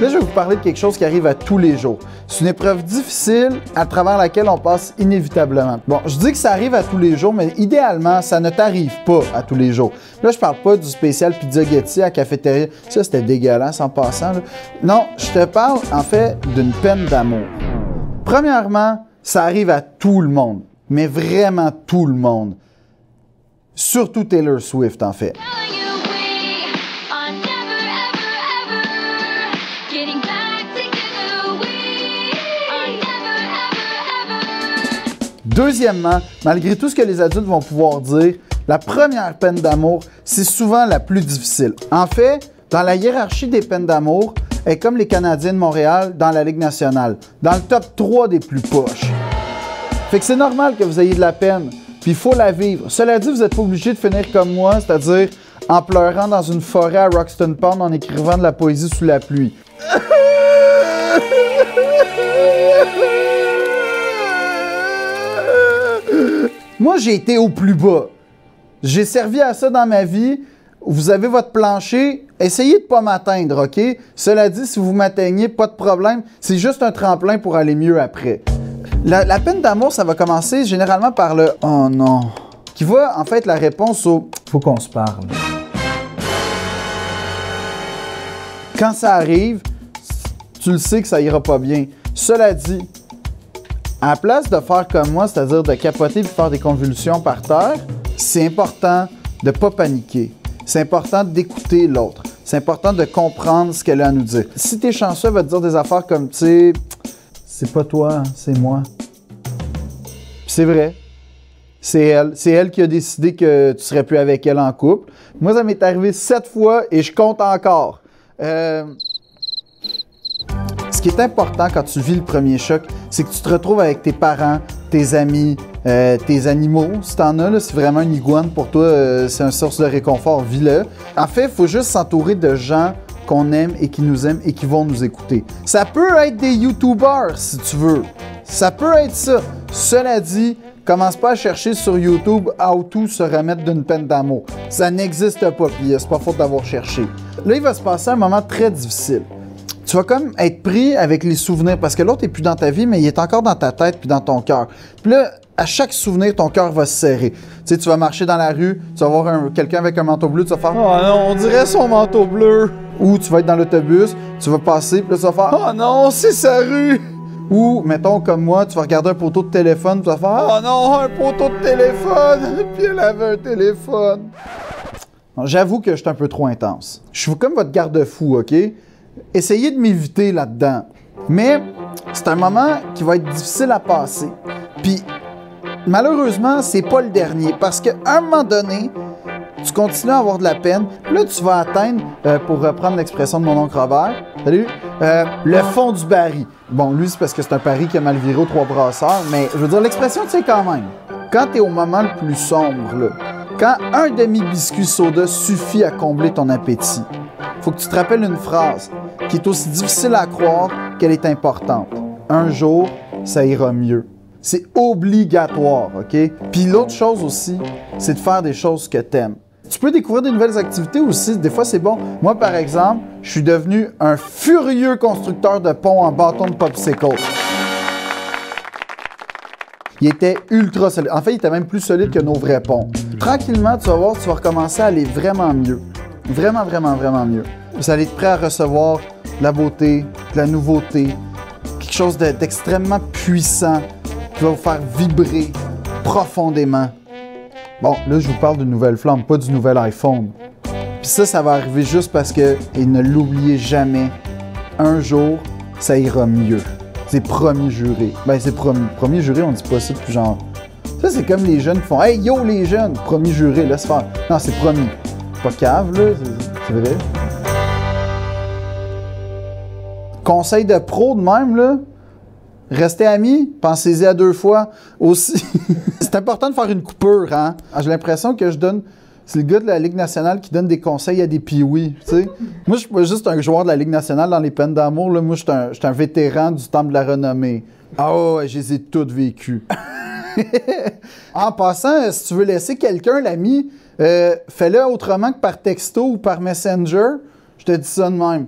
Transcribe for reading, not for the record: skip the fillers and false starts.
Là, je vais vous parler de quelque chose qui arrive à tous les jours. C'est une épreuve difficile à travers laquelle on passe inévitablement. Bon, je dis que ça arrive à tous les jours, mais idéalement, ça ne t'arrive pas à tous les jours. Là, je parle pas du spécial Pizza Getty à cafétéria. Ça, c'était dégueulasse en passant. Là. Non, je te parle, en fait, d'une peine d'amour. Premièrement, ça arrive à tout le monde, mais vraiment tout le monde. Surtout Taylor Swift, en fait. Deuxièmement, malgré tout ce que les adultes vont pouvoir dire, la première peine d'amour, c'est souvent la plus difficile. En fait, dans la hiérarchie des peines d'amour, elle est comme les Canadiens de Montréal dans la Ligue nationale, dans le top 3 des plus poches. Fait que c'est normal que vous ayez de la peine, puis il faut la vivre. Cela dit, vous n'êtes pas obligé de finir comme moi, c'est-à-dire en pleurant dans une forêt à Roxton Pond en écrivant de la poésie sous la pluie. Moi, j'ai été au plus bas. J'ai servi à ça dans ma vie. Vous avez votre plancher. Essayez de ne pas m'atteindre, OK? Cela dit, si vous m'atteignez, pas de problème. C'est juste un tremplin pour aller mieux après. La peine d'amour, ça va commencer généralement par le « Oh non », qui va en fait la réponse au « Faut qu'on se parle ». Quand ça arrive, tu le sais que ça ira pas bien. Cela dit, à la place de faire comme moi, c'est-à-dire de capoter et de faire des convulsions par terre, c'est important de ne pas paniquer. C'est important d'écouter l'autre. C'est important de comprendre ce qu'elle a à nous dire. Si t'es chanceux, elle va te dire des affaires comme, tu sais, c'est pas toi, c'est moi. C'est vrai. C'est elle qui a décidé que tu serais plus avec elle en couple. Moi, ça m'est arrivé 7 fois et je compte encore. Ce qui est important quand tu vis le premier choc, c'est que tu te retrouves avec tes parents, tes amis, tes animaux. Si t'en as, là, c'est vraiment une iguane pour toi, c'est une source de réconfort, vis-le. En fait, il faut juste s'entourer de gens qu'on aime et qui nous aiment et qui vont nous écouter. Ça peut être des YouTubers, si tu veux. Ça peut être ça. Cela dit, commence pas à chercher sur YouTube « How to se remettre d'une peine d'amour ». Ça n'existe pas, puis c'est pas faute d'avoir cherché. Là, il va se passer un moment très difficile. Tu vas comme être pris avec les souvenirs parce que l'autre n'est plus dans ta vie, mais il est encore dans ta tête puis dans ton cœur. Puis là, à chaque souvenir, ton cœur va se serrer. Tu sais, tu vas marcher dans la rue, tu vas voir quelqu'un avec un manteau bleu, tu vas faire « Oh non, on dirait son manteau bleu! » Ou tu vas être dans l'autobus, tu vas passer, puis là, tu vas faire « Oh non, c'est sa rue! » Ou, mettons, comme moi, tu vas regarder un poteau de téléphone, puis tu vas faire « Oh non, un poteau de téléphone! » Puis elle avait un téléphone. J'avoue que je suis un peu trop intense. Je suis comme votre garde-fou, OK? Essayez de m'éviter là-dedans. Mais c'est un moment qui va être difficile à passer. Puis malheureusement, c'est pas le dernier parce qu'à un moment donné, tu continues à avoir de la peine. Là, tu vas atteindre, pour reprendre l'expression de mon oncle Robert, salut, le fond du baril. Bon, lui, c'est parce que c'est un pari qui a mal viré aux 3 brasseurs, mais je veux dire, l'expression, tu sais quand même. Quand tu es au moment le plus sombre, là, quand un demi-biscuit soda suffit à combler ton appétit, faut que tu te rappelles une phrase qui est aussi difficile à croire qu'elle est importante. Un jour, ça ira mieux. C'est obligatoire, OK? Puis l'autre chose aussi, c'est de faire des choses que t'aimes. Tu peux découvrir des nouvelles activités aussi. Des fois, c'est bon. Moi, par exemple, je suis devenu un furieux constructeur de ponts en bâton de popsicle. Il était ultra solide. En fait, il était même plus solide que nos vrais ponts. Tranquillement, tu vas voir, tu vas recommencer à aller vraiment mieux. Vraiment, vraiment, vraiment mieux. Vous allez être prêt à recevoir de la beauté, de la nouveauté, quelque chose d'extrêmement puissant qui va vous faire vibrer profondément. Bon, là, je vous parle d'une nouvelle flamme, pas du nouvel iPhone. Puis ça, ça va arriver juste parce que, et ne l'oubliez jamais, un jour, ça ira mieux. C'est promis juré. Ben, c'est promis. Promis juré, on dit pas ça depuis genre. Ça, c'est comme les jeunes qui font « Hey, yo, les jeunes! » Promis juré, laisse faire. Non, c'est promis. Pas cave, là, c'est vrai. Conseil de pro de même, là. Restez amis, pensez-y à 2 fois. Aussi, c'est important de faire une coupure, hein. J'ai l'impression que je donne... C'est le gars de la Ligue nationale qui donne des conseils à des piouis, tu sais. Moi, je suis pas juste un joueur de la Ligue nationale dans les peines d'amour, là. Moi, je suis un vétéran du temple de la renommée. Ah oh, je les ai toutes vécues. En passant, si tu veux laisser quelqu'un, l'ami, fais-le autrement que par texto ou par Messenger. Je te dis ça de même.